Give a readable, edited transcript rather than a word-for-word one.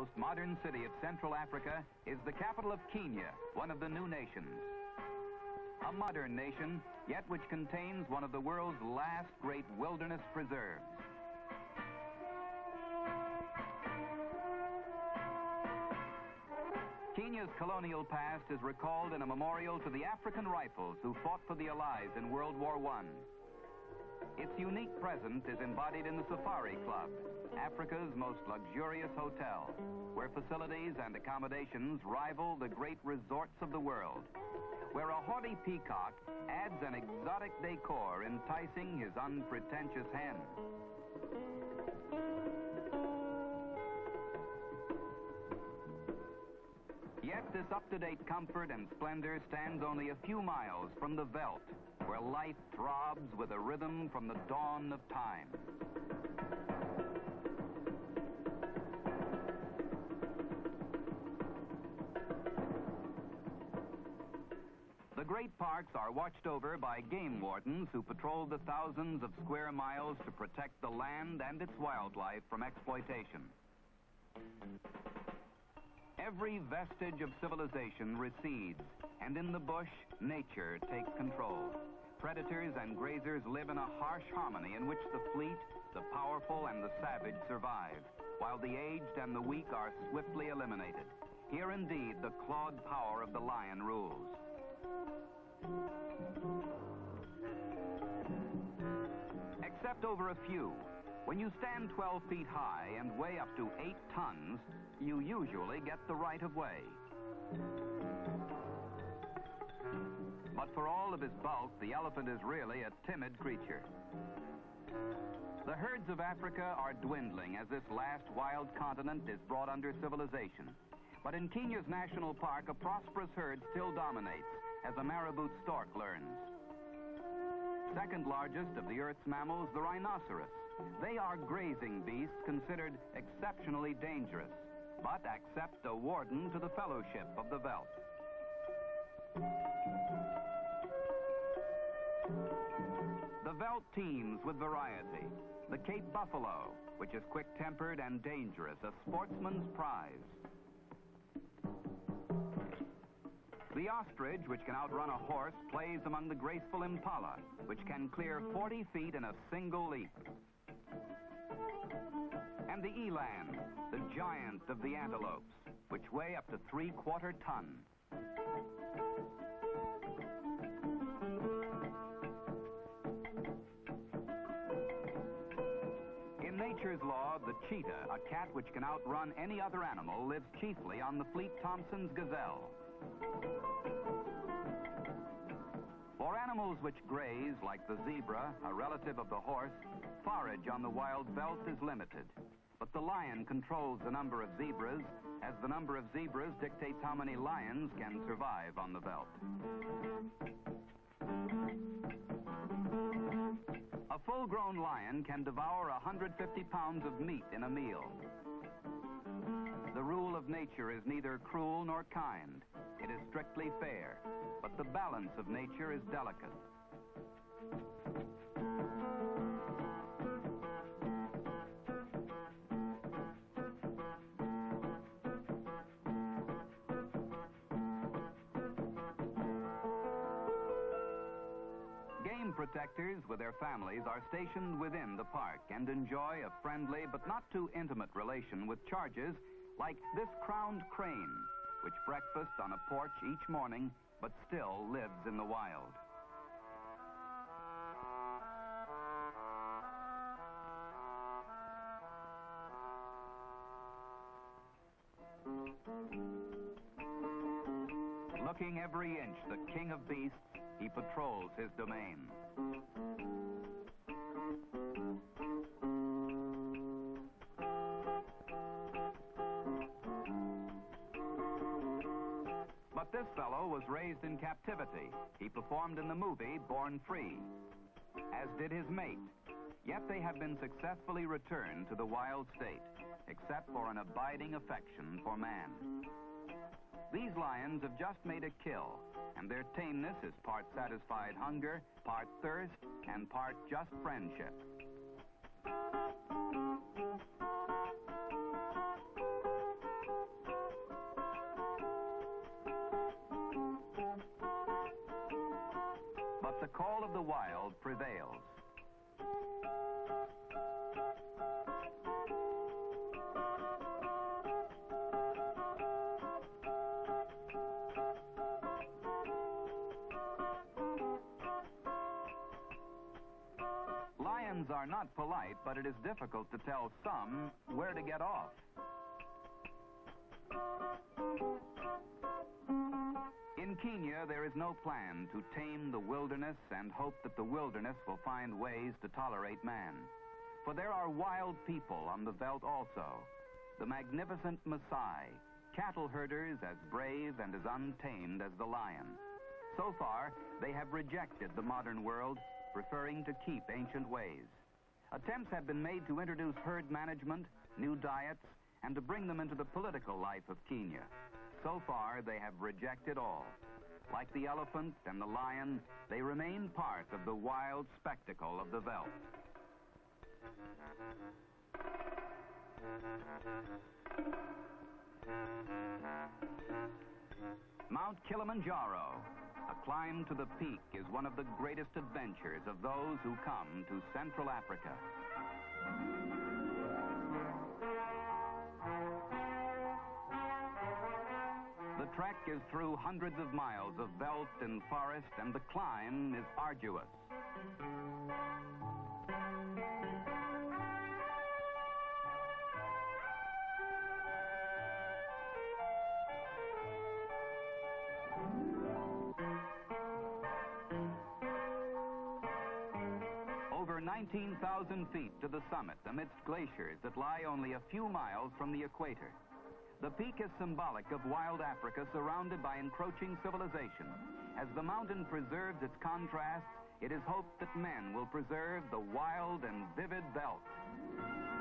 most modern city of Central Africa is the capital of Kenya, one of the new nations. A modern nation, yet which contains one of the world's last great wilderness preserves. Kenya's colonial past is recalled in a memorial to the African Rifles who fought for the Allies in World War I. Its unique present is embodied in the Safari Club, Africa's most luxurious hotel, where facilities and accommodations rival the great resorts of the world, where a haughty peacock adds an exotic decor enticing his unpretentious hen. Yet this up-to-date comfort and splendor stands only a few miles from the veldt, where life throbs with a rhythm from the dawn of time. The great parks are watched over by game wardens who patrol the thousands of square miles to protect the land and its wildlife from exploitation. Every vestige of civilization recedes, and in the bush, nature takes control. Predators and grazers live in a harsh harmony in which the fleet, the powerful, and the savage survive, while the aged and the weak are swiftly eliminated. Here, indeed, the clawed power of the lion rules. Except over a few. When you stand 12 feet high and weigh up to 8 tons, you usually get the right of way. But for all of his bulk, the elephant is really a timid creature. The herds of Africa are dwindling as this last wild continent is brought under civilization. But in Kenya's national park, a prosperous herd still dominates, as a marabout stork learns. Second largest of the Earth's mammals, the rhinoceros. They are grazing beasts considered exceptionally dangerous, but accept a warden to the fellowship of the veldt. The veldt teems with variety. The Cape buffalo, which is quick-tempered and dangerous, a sportsman's prize. The ostrich, which can outrun a horse, plays among the graceful impala, which can clear 40 feet in a single leap. And the eland, the giant of the antelopes, which weigh up to 3/4 ton. In nature's law, the cheetah, a cat which can outrun any other animal, lives chiefly on the fleet Thomson's gazelle. For animals which graze, like the zebra, a relative of the horse, forage on the wild veldt is limited. But the lion controls the number of zebras, as the number of zebras dictates how many lions can survive on the veldt. A full-grown lion can devour 150 pounds of meat in a meal. The rule of nature is neither cruel nor kind. It is strictly fair, but the balance of nature is delicate. Game protectors with their families are stationed within the park and enjoy a friendly but not too intimate relation with charges like this crowned crane, which breakfasts on a porch each morning, but still lives in the wild. Looking every inch the king of beasts, he patrols his domain. But this fellow was raised in captivity. He performed in the movie Born Free, as did his mate. Yet they have been successfully returned to the wild state, except for an abiding affection for man. These lions have just made a kill, and their tameness is part satisfied hunger, part thirst, and part just friendship. the wild prevails. Lions are not polite, but it is difficult to tell some where to get off. In Kenya, there is no plan to tame the wilderness and hope that the wilderness will find ways to tolerate man. For there are wild people on the veldt also, the magnificent Maasai, cattle herders as brave and as untamed as the lion. So far, they have rejected the modern world, preferring to keep ancient ways. Attempts have been made to introduce herd management, new diets, and to bring them into the political life of Kenya. So far, they have rejected all. Like the elephant and the lion, they remain part of the wild spectacle of the veldt. Mount Kilimanjaro, a climb to the peak, is one of the greatest adventures of those who come to Central Africa. The trek is through hundreds of miles of veldt and forest, and the climb is arduous. Over 19,000 feet to the summit, amidst glaciers that lie only a few miles from the equator. The peak is symbolic of wild Africa surrounded by encroaching civilization. As the mountain preserves its contrast, it is hoped that men will preserve the wild and vivid veldt.